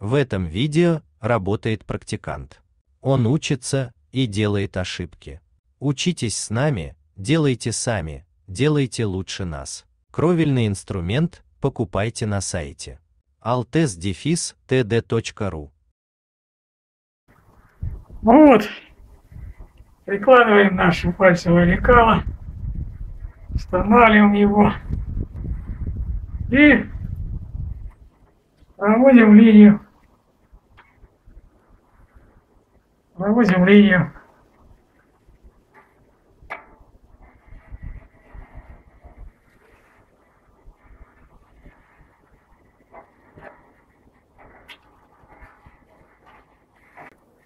В этом видео работает практикант. Он учится и делает ошибки. Учитесь с нами, делайте сами, делайте лучше нас. Кровельный инструмент покупайте на сайте altesdefis.td.ru. Ну вот, прикладываем наше пальцевое лекало, устанавливаем его и проводим линию. Проводим линию.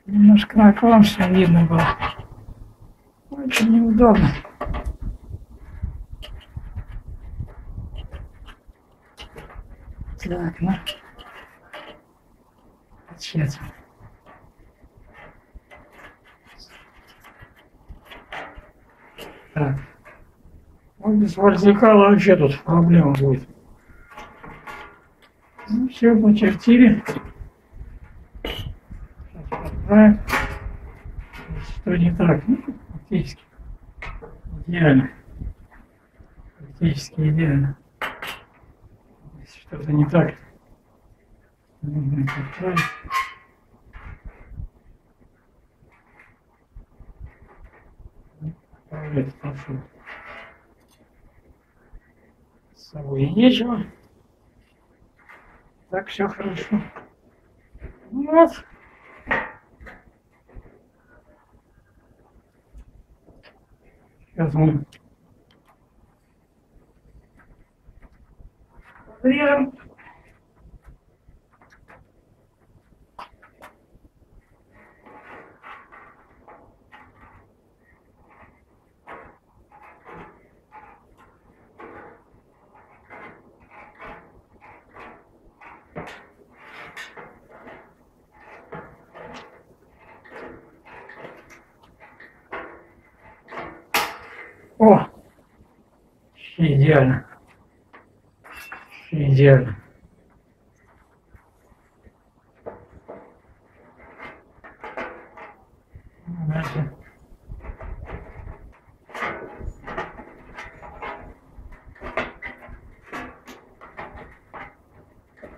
Немножко наклон, чтобы видно было. Очень неудобно. Так, ну. Сейчас. Так. Вот без вальзикала вообще тут проблема будет. Ну, все, почертили. Что не так? Ну, фактически идеально. Фактически идеально. Если что-то не так, нужно подправить. Поправлять прошу. С собой нечего. Так все хорошо. Вот. Сейчас мы подрежем. О, идеально, идеально. Дальше.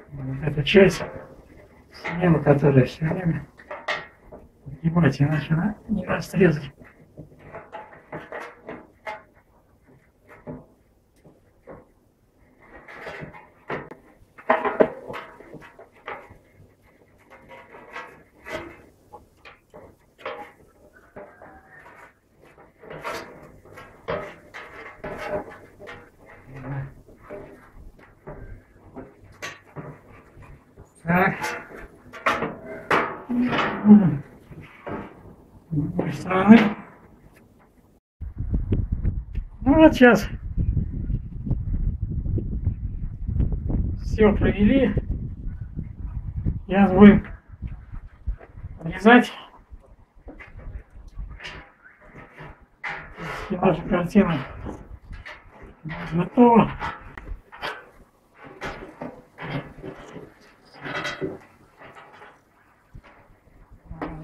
Вот эта часть слева, которая все время поднимать, иначе она не растрезать. Так. С другой стороны. Ну вот сейчас все провели. Сейчас будем вырезать. И наша картина готова.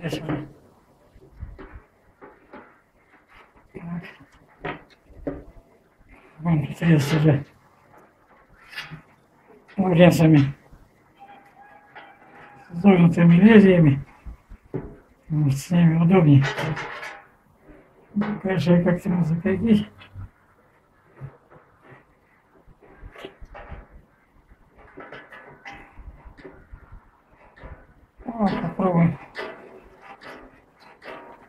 Здесь мы будем срезать уже урезами, с изогнутыми лезвиями, может, с ними удобнее. Конечно, как-то ему закрепить. Вот, попробуем.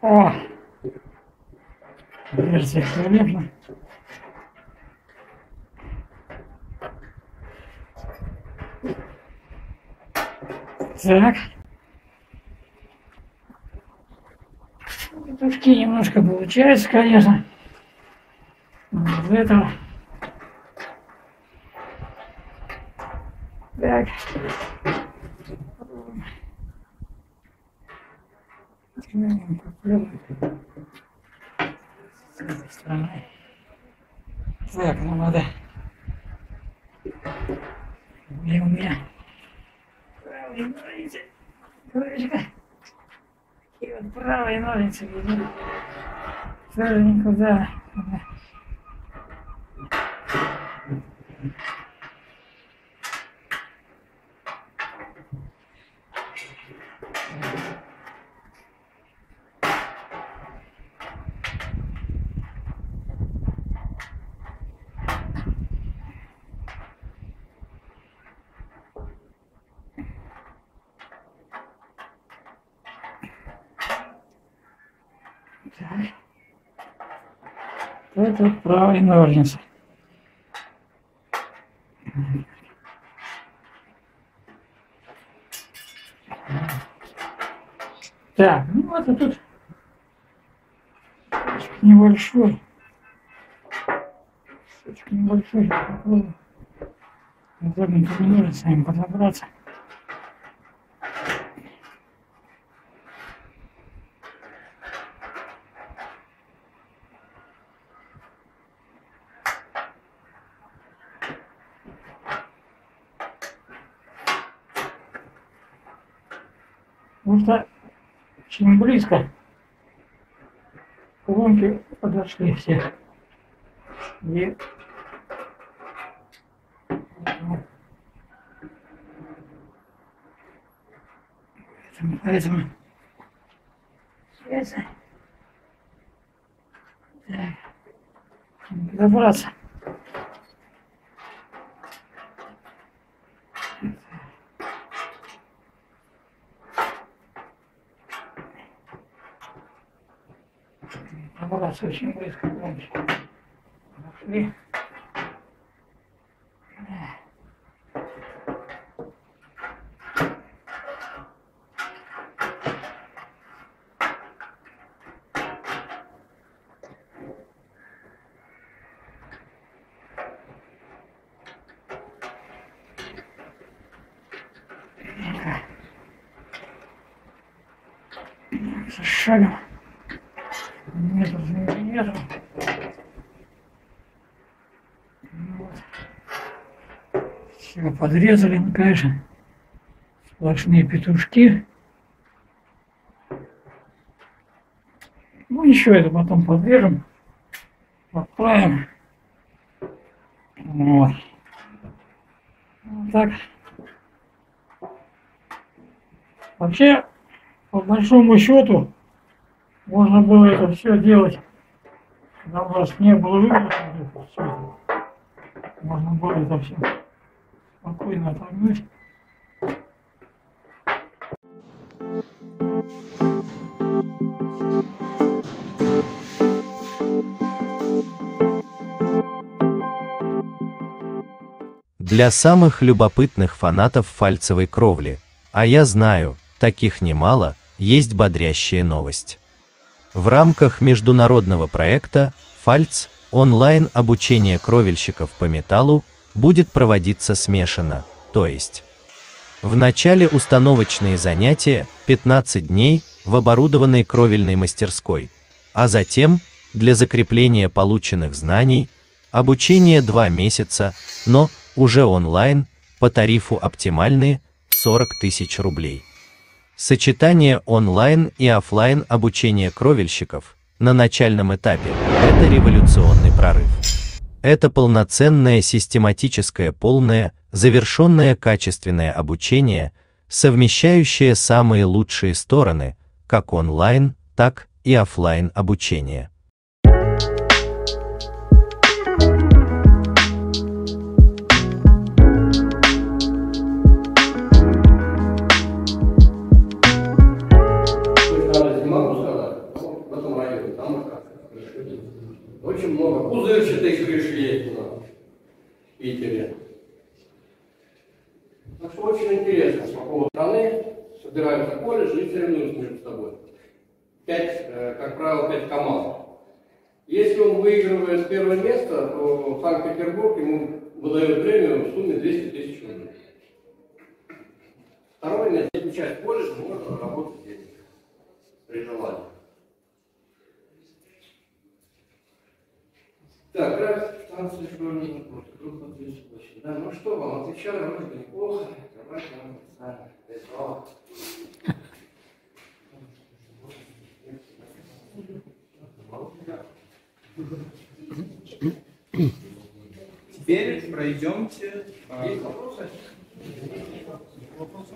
О! Версия великолепна. Так. Тушки немножко получается, конечно. Но без этого. Так. С этой стороны. Так, ну надо. У меня правой ножницы. И вот правой ножницы ведут. Сразу никуда. Это правая ножница. Так, ну вот и тут небольшой. Кусочек небольшой. Попробую удобненькими ножницами подобраться. Потому что очень близко ломки подошли все. И поэтому сейчас добраться. Очень близко ломчик. Нашли. Со шагом. Метр за метром. Вот. Все подрезали, ну, конечно, сплошные петушки. Ну еще это потом подрежем, подправим. Вот. Вот так. Вообще, по большому счету, можно было это все делать, когда у нас не было выбора. Можно было это все спокойно отогнуть. Для самых любопытных фанатов фальцевой кровли, а я знаю, таких немало, есть бодрящая новость. В рамках международного проекта «Фальц. Онлайн-обучение кровельщиков по металлу» будет проводиться смешанно, то есть в начале установочные занятия 15 дней в оборудованной кровельной мастерской, а затем для закрепления полученных знаний обучение 2 месяца, но уже онлайн по тарифу оптимальные 40 000 рублей. Сочетание онлайн и офлайн обучения кровельщиков на начальном этапе – это революционный прорыв. Это полноценное, систематическое, полное, завершенное качественное обучение, совмещающее самые лучшие стороны, как онлайн, так и офлайн обучения. Очень много пузырчатых пришли к нам в Питере. Так что очень интересно, с какого страны собираются колледжи и соревнуются между собой. 5, как правило, 5 команд. Если он выигрывает первое место, то в Санкт-Петербург ему выдают премию в сумме 200 000 рублей. Второе место, эту часть колледжа можно работать здесь при желании. Так, график станции школьный вопрос. Группа 38. Да, ну что, вам отвечаю, вроде бы неплохо. Давайте вам сами. пройдемте. Есть вопросы? Вопросы?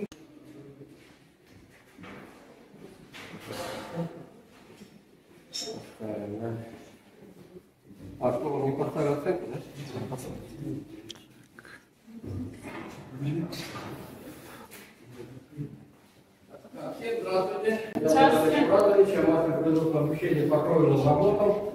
А что, он не поставил оценку, да? Всем здравствуйте. Я Владимир Иванович, я вас проведу в обучении по кровельным работам.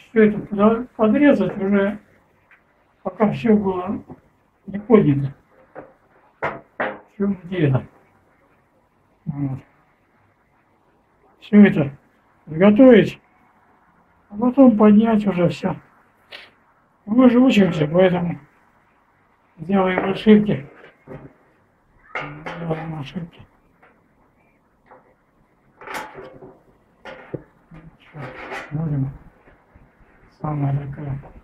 Все это подрезать уже, пока все было не поднято. В чем дело? Вот. Все это заготовить, а потом поднять уже все. Мы же учимся, поэтому делаем ошибки. Делаем ошибки. Можем. Самая такая